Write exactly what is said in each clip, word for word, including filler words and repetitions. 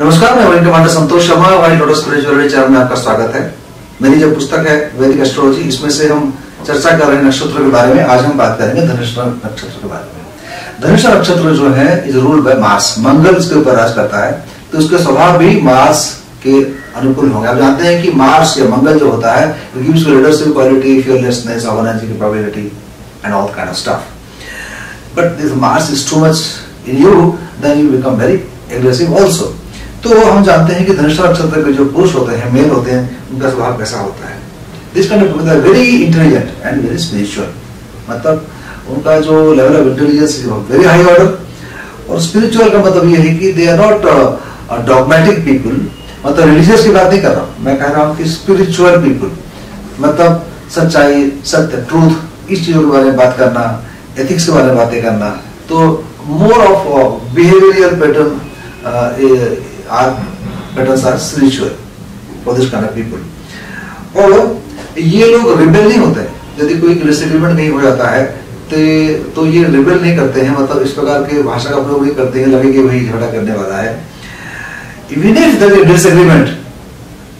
नमस्कार, मैं वैदिक commander Santosh Sharma, white lotus security channel में आपका स्वागत है। मेरी जो पुस्तक है वैदिक एस्ट्रोलॉजी, इसमें से हम चर्चा कर रहे हैं नक्षत्रों के बारे में। आज हम बात करेंगे धनिष्ठा नक्षत्र के बारे में। धनिष्ठा नक्षत्र जो है is rule by Mars, Mangal इसके ऊपर राज करता है, तो उसका स्वभाव भी मार्स के अनुकूल होंगे। आप जानते हैं कि मार्स या मंगल जो होता है वो gives leadership quality, fearlessness, organising capability and all kind of stuff, but this Mars is too much in you, then you become very aggressive also. तो हम जानते हैं कि धनिष्ठा नक्षत्र के जो पुरुष होते हैं, मेल होते हैं, उनका स्वभाव कैसा होता है। This kind of people are very intelligent and very spiritual, मतलब उनका जो level of intelligence very high order. और स्पिरिचुअल का मतलब ये है कि they are not dogmatic people, मतलब रिलीजियस की बात नहीं कर रहा हूँ, मैं कह रहा हूँ कि स्पिरिचुअल पीपल, मतलब सच्चाई, सत्य, ट्रूथ, इस चीजों के बारे में बात करना, एथिक्स के बारे में बातें करना। तो more of behavioural pattern Are patterns are spiritual for this kind of people। और ये लोग रिबेल नहीं होते हैं। यदि कोई डिसएग्रीमेंट नहीं हो जाता है तो ये रिबेल नहीं करते हैं, मतलब इस प्रकार के भाषा का प्रयोग नहीं करते हैं, लगे कि वही झगड़ा करने वाला है। Even if there is disagreement,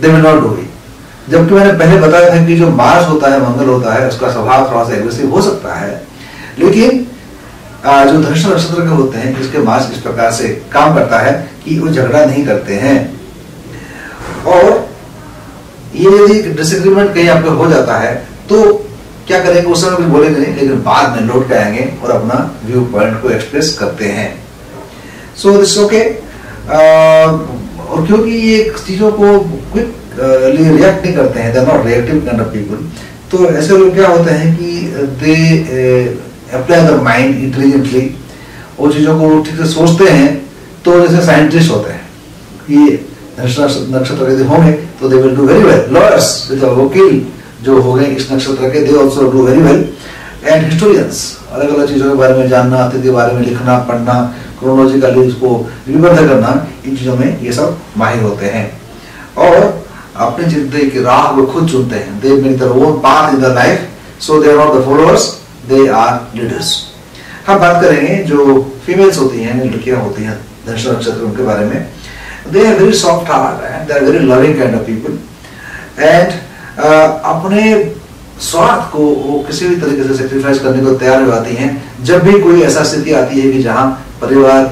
they will not do it। जबकि मैंने पहले बताया था कि जो मार्स होता है, मंगल होता है, उसका स्वभाव थोड़ा सा एग्रेसिव हो सकता है, लेकिन जो धनिष्ठा नक्षत्र के होते हैं जिसके मार्स इस प्रकार से काम करता है कि वो झगड़ा नहीं करते हैं। और ये यदि डिसएग्रीमेंट कहीं आपका हो जाता है तो क्या करेंगे, उस समय कुछ बोलेंगे नहीं, लेकिन बाद में लौट के आएंगे और अपना व्यू पॉइंट को एक्सप्रेस करते हैं। So this okay. और क्योंकि ये चीजों को क्विकली रिएक्ट नहीं करते हैं, they are not reactive kind of people, तो ऐसे लोग क्या होते हैं कि they apply the mind intelligently, वो चीज़ों को ठीक से सोचते हैं। तो जैसे साइंटिस्ट होते हैं, ये नक्षत्र के होंगे तो they will do very well. Lawyers, वकील जो होंगे इस नक्षत्र के, they also do very well. And historians, अलग अलग चीज़ों के बारे में जानना, अतीत के बारे में लिखना, पढ़ना, क्रोनोलॉजिकली उसको निबद्ध करना, इन चीज़ों में ये सब माहिर होते हैं। और अपनी जिंदगी की राह वो खुद चुनते हैं। They make their own path in the life, so they are not the followers, they are leaders. हम बात करेंगे जो फीमेल्स होती हैं, लड़कियां होती हैं धनिष्ठा नक्षत्र, उनके बारे में। They are very soft heart and they are very loving kind of people, and अपने स्वार्थ को वो किसी भी तरीके से सेक्रीफाइस करने को तैयार हो जाती हैं जब भी कोई ऐसा स्थिति आती है कि जहाँ परिवार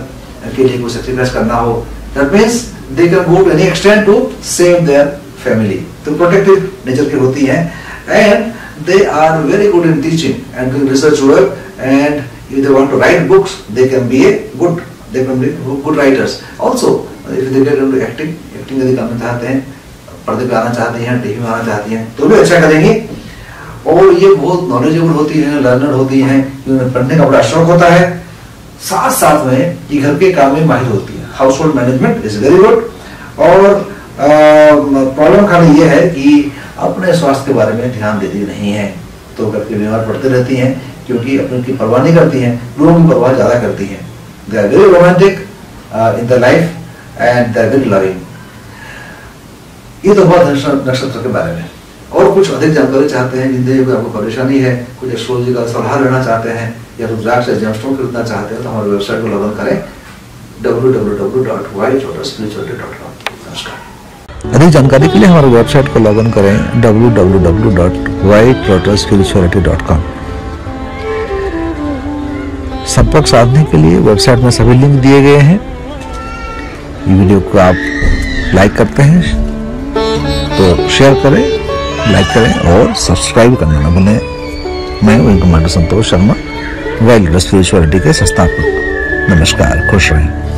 के लिए कोई सेक्रीफाइस करना हो। That means they can go to any extent to save their family, तो प्रोटेक्टिव नेचर की होती हैं। And they are very good in teaching and doing research work, and if they want to write books they can be a good they can be good writers also। if they get into acting acting यदि करना चाहते हैं, पर्दे पे आना चाहते हैं, TV में आना चाहती हैं, तो भी अच्छा करेंगे। और ये बहुत नॉलेजेबल होती हैं, लर्नर होती हैं, इन्हें पढ़ने का बड़ा शौक होता है। साथ साथ में ये घर के काम में माहिर होती है, household management is very good. और प्रॉब्लम खाली ये है कि अपने स्वास्थ्य के बारे में ध्यान देती नहीं है, तो करके बीमार पड़ते रहती हैं क्योंकि अपने उनकी परवाह नहीं करती हैं, लोगों की परवाह ज़्यादा करती हैं। They are very romantic in the life and they are very loving. ये तो बहुत नक्षत्र के बारे में। और कुछ अधिक जानकारी चाहते हैं, जिंदगी में आपको परेशानी है, कुछ एस्ट्रोलॉजी का सलाह लेना चाहते हैं या रुद्राक्ष से जम्पस्टोन खरीदना चाहते हैं, तो हमारे वेबसाइट को लॉग इन करें W W W dot White lotus Security dot com. नमस्कार। अधिक जानकारी के लिए हमारे वेबसाइट को लॉग इन करें W W W dot White lotus Security dot com. संपर्क साधने के लिए वेबसाइट में सभी लिंक दिए गए हैं। वीडियो को आप लाइक करते हैं तो शेयर करें, लाइक करें और सब्सक्राइब करना ना भूलें। मैं वैदिक astrologer Santosh Sharma, white lotus Security के संस्थापक। नमस्कार, खुश रहें।